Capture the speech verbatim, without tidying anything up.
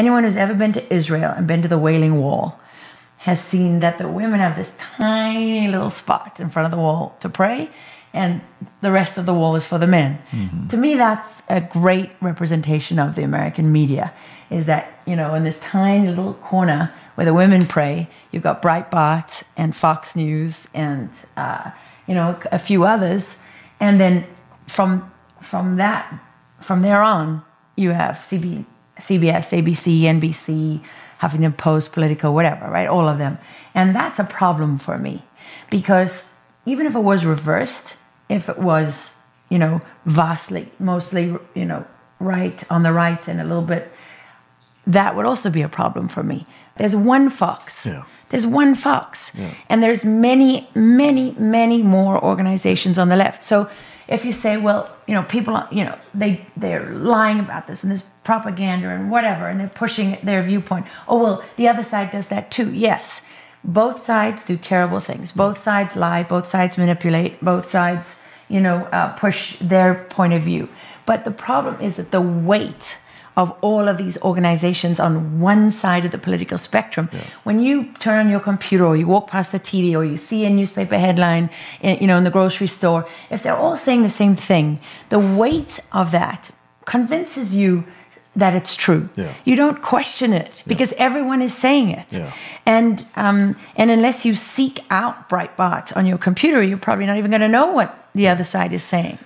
Anyone who's ever been to Israel and been to the Wailing Wall has seen that the women have this tiny little spot in front of the wall to pray, and the rest of the wall is for the men. Mm-hmm. To me, that's a great representation of the American media, is that, you know, in this tiny little corner where the women pray, you've got Breitbart and Fox News and, uh, you know, a few others. And then from, from that, from there on, you have C B S, A B C, N B C, Huffington Post, Politico, whatever, right? All of them. And that's a problem for me, because even if it was reversed, if it was, you know, vastly, mostly, you know, right on the right and a little bit, that would also be a problem for me. There's one Fox. Yeah. There's one Fox. Yeah. And there's many, many, many more organizations on the left. So if you say, well, you know, people, are, you know, they, they're lying about this and this propaganda and whatever, and they're pushing their viewpoint. Oh, well, the other side does that too. Yes. Both sides do terrible things. Both sides lie. Both sides manipulate. Both sides, you know, uh, push their point of view. But the problem is that the weight of all of these organizations on one side of the political spectrum, yeah. when you turn on your computer or you walk past the T V or you see a newspaper headline, you know, in the grocery store, if they're all saying the same thing, the weight of that convinces you that it's true. Yeah. You don't question it yeah. because everyone is saying it. Yeah. And um, and unless you seek out Breitbart on your computer, you're probably not even going to know what the other side is saying.